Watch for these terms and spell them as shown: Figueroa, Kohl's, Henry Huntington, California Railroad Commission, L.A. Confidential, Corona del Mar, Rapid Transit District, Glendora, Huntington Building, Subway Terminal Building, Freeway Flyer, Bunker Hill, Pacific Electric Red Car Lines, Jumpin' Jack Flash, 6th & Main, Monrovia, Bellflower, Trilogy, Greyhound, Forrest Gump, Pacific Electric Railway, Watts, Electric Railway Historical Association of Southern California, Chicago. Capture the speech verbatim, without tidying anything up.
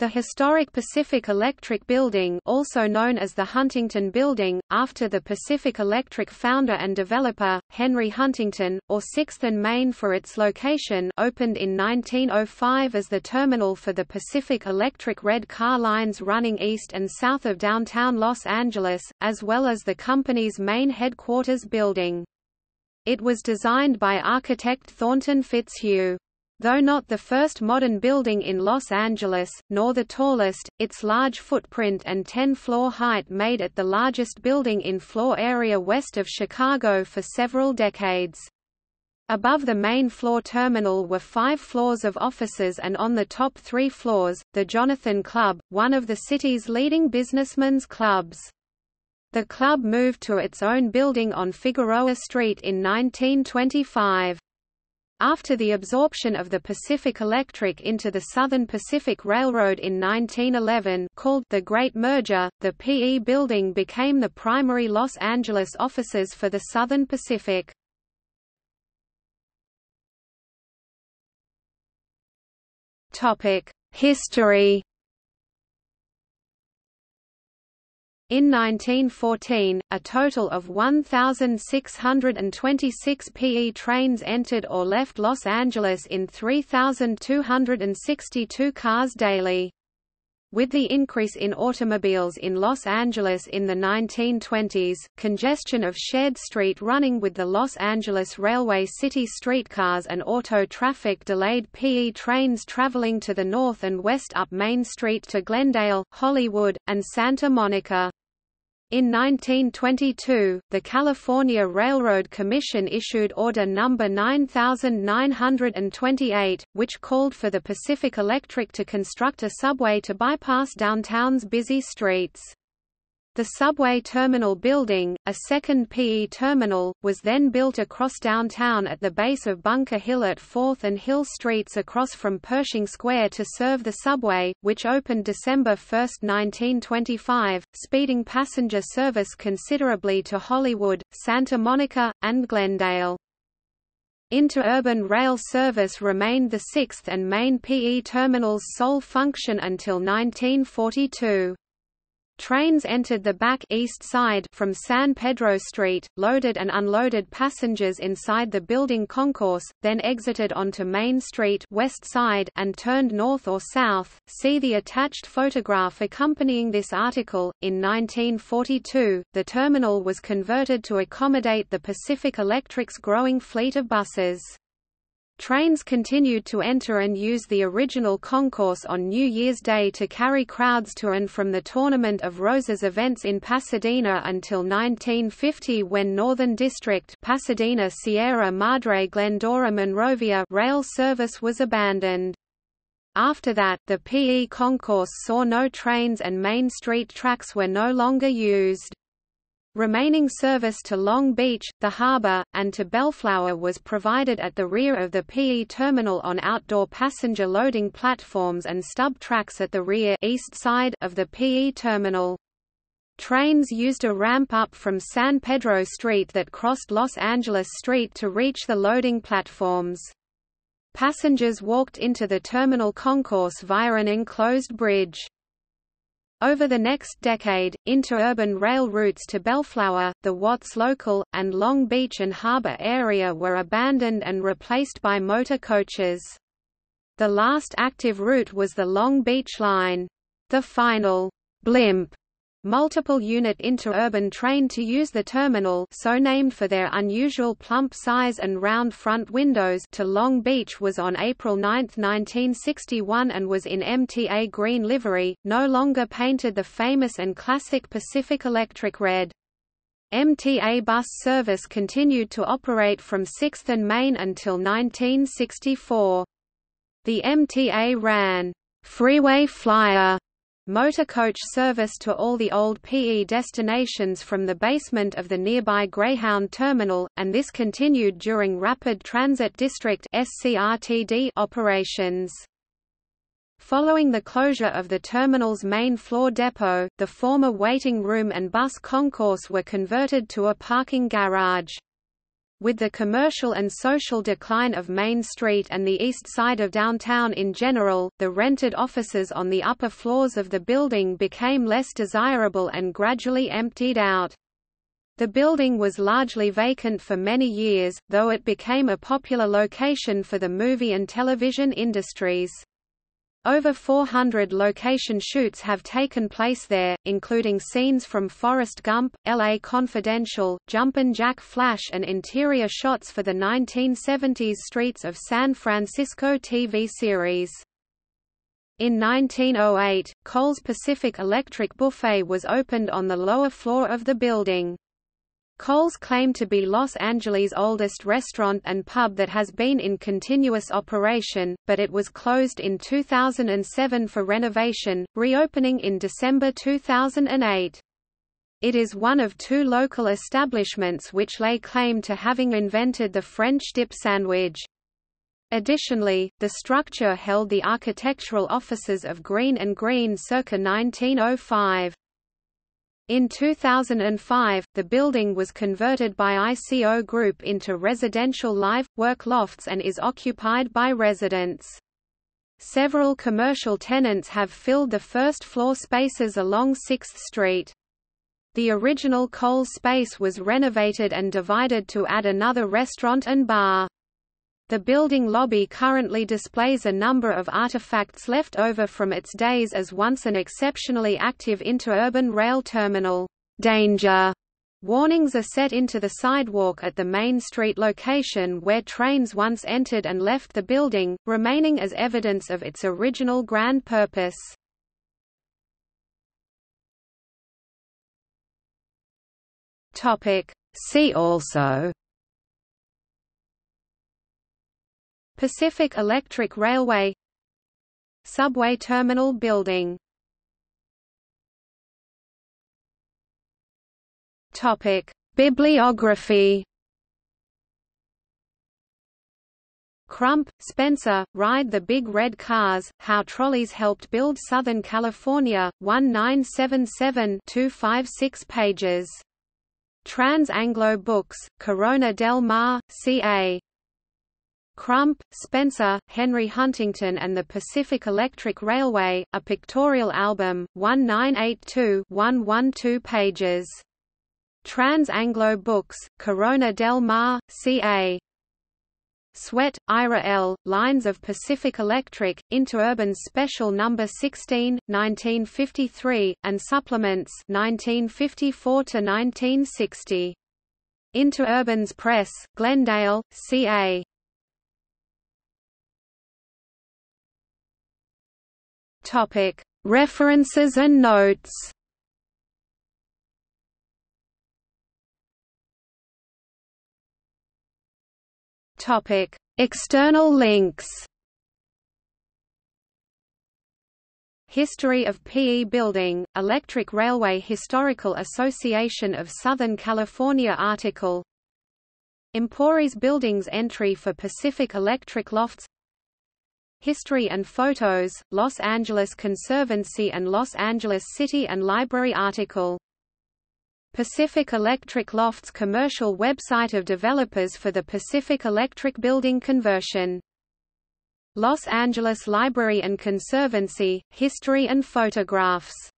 The historic Pacific Electric Building, also known as the Huntington Building, after the Pacific Electric founder and developer, Henry Huntington, or sixth and Main for its location, opened in nineteen oh five as the terminal for the Pacific Electric Red Car lines running east and south of downtown Los Angeles, as well as the company's main headquarters building. It was designed by architect Thornton Fitzhugh. Though not the first modern building in Los Angeles, nor the tallest, its large footprint and ten-floor height made it the largest building in floor area west of Chicago for several decades. Above the main floor terminal were five floors of offices, and on the top three floors, the Jonathan Club, one of the city's leading businessmen's clubs. The club moved to its own building on Figueroa Street in nineteen twenty-five. After the absorption of the Pacific Electric into the Southern Pacific Railroad in nineteen eleven, called the Great Merger, the P E building became the primary Los Angeles offices for the Southern Pacific. Topic: History. In nineteen fourteen, a total of one thousand six hundred twenty-six P E trains entered or left Los Angeles in three thousand two hundred sixty-two cars daily. With the increase in automobiles in Los Angeles in the nineteen twenties, congestion of shared street running with the Los Angeles Railway city streetcars and auto traffic delayed P E trains traveling to the north and west up Main Street to Glendale, Hollywood, and Santa Monica. In nineteen twenty-two, the California Railroad Commission issued Order Number nine thousand nine hundred twenty-eight, which called for the Pacific Electric to construct a subway to bypass downtown's busy streets. The Subway Terminal Building, a second P E terminal, was then built across downtown at the base of Bunker Hill at fourth and Hill Streets across from Pershing Square to serve the subway, which opened December first nineteen twenty-five, speeding passenger service considerably to Hollywood, Santa Monica, and Glendale. Interurban rail service remained the sixth and Main P E terminal's sole function until nineteen forty-two. Trains entered the back east side from San Pedro Street, loaded and unloaded passengers inside the building concourse, then exited onto Main Street west side and turned north or south. See the attached photograph accompanying this article. In nineteen forty-two, the terminal was converted to accommodate the Pacific Electric's growing fleet of buses. Trains continued to enter and use the original concourse on New Year's Day to carry crowds to and from the Tournament of Roses events in Pasadena until nineteen fifty, when Northern District Pasadena Sierra Madre Glendora Monrovia rail service was abandoned. After that, the P E concourse saw no trains and Main Street tracks were no longer used. Remaining service to Long Beach, the harbor, and to Bellflower was provided at the rear of the P E terminal on outdoor passenger loading platforms and stub tracks at the rear east side of the P E terminal. Trains used a ramp up from San Pedro Street that crossed Los Angeles Street to reach the loading platforms. Passengers walked into the terminal concourse via an enclosed bridge. Over the next decade, interurban rail routes to Bellflower, the Watts local, and Long Beach and Harbor area were abandoned and replaced by motor coaches. The last active route was the Long Beach line. The final blimp multiple-unit interurban train to use the terminal, so named for their unusual plump size and round front windows, to Long Beach was on April ninth nineteen sixty-one and was in M T A green livery, no longer painted the famous and classic Pacific Electric red. M T A bus service continued to operate from sixth and Main until nineteen sixty-four. The M T A ran Freeway Flyer motorcoach service to all the old P E destinations from the basement of the nearby Greyhound terminal, and this continued during Rapid Transit District (R T D) operations. Following the closure of the terminal's main floor depot, the former waiting room and bus concourse were converted to a parking garage. With the commercial and social decline of Main Street and the east side of downtown in general, the rented offices on the upper floors of the building became less desirable and gradually emptied out. The building was largely vacant for many years, though it became a popular location for the movie and television industries. Over four hundred location shoots have taken place there, including scenes from Forrest Gump, L A Confidential, Jumpin' Jack Flash and interior shots for the nineteen seventies Streets of San Francisco T V series. In nineteen oh eight, Kohl's Pacific Electric Buffet was opened on the lower floor of the building. Kohl's claimed to be Los Angeles' oldest restaurant and pub that has been in continuous operation, but it was closed in two thousand seven for renovation, reopening in December two thousand eight. It is one of two local establishments which lay claim to having invented the French dip sandwich. Additionally, the structure held the architectural offices of Green and Green circa nineteen oh five. In two thousand five, the building was converted by I C O Group into residential live-work lofts and is occupied by residents. Several commercial tenants have filled the first-floor spaces along sixth street. The original Kohl's space was renovated and divided to add another restaurant and bar. The building lobby currently displays a number of artifacts left over from its days as once an exceptionally active interurban rail terminal. Danger warnings are set into the sidewalk at the Main Street location where trains once entered and left the building, remaining as evidence of its original grand purpose. Topic. See also Pacific Electric Railway, Subway Terminal Building. Topic: Bibliography. Crump, Spencer, Ride the Big Red Cars, How Trolleys Helped Build Southern California, nineteen seventy-seven to fifty-six pages. Trans-Anglo Books, Corona del Mar, C A Crump, Spencer, Henry Huntington and the Pacific Electric Railway, a pictorial album, nineteen eighty-two to one twelve pages. Trans-Anglo Books, Corona del Mar, C A Sweat, Ira L., Lines of Pacific Electric, Interurban Special number sixteen, nineteen fifty-three, and Supplements nineteen fifty-four to nineteen sixty. Interurbans Press, Glendale, C A Topic. References and notes. Topic. External links. History of P E Building, Electric Railway Historical Association of Southern California article. Empori's Buildings Entry for Pacific Electric Lofts. History and Photos, Los Angeles Conservancy and Los Angeles City and Library article. Pacific Electric Lofts commercial website of developers for the Pacific Electric Building conversion. Los Angeles Library and Conservancy, History and Photographs.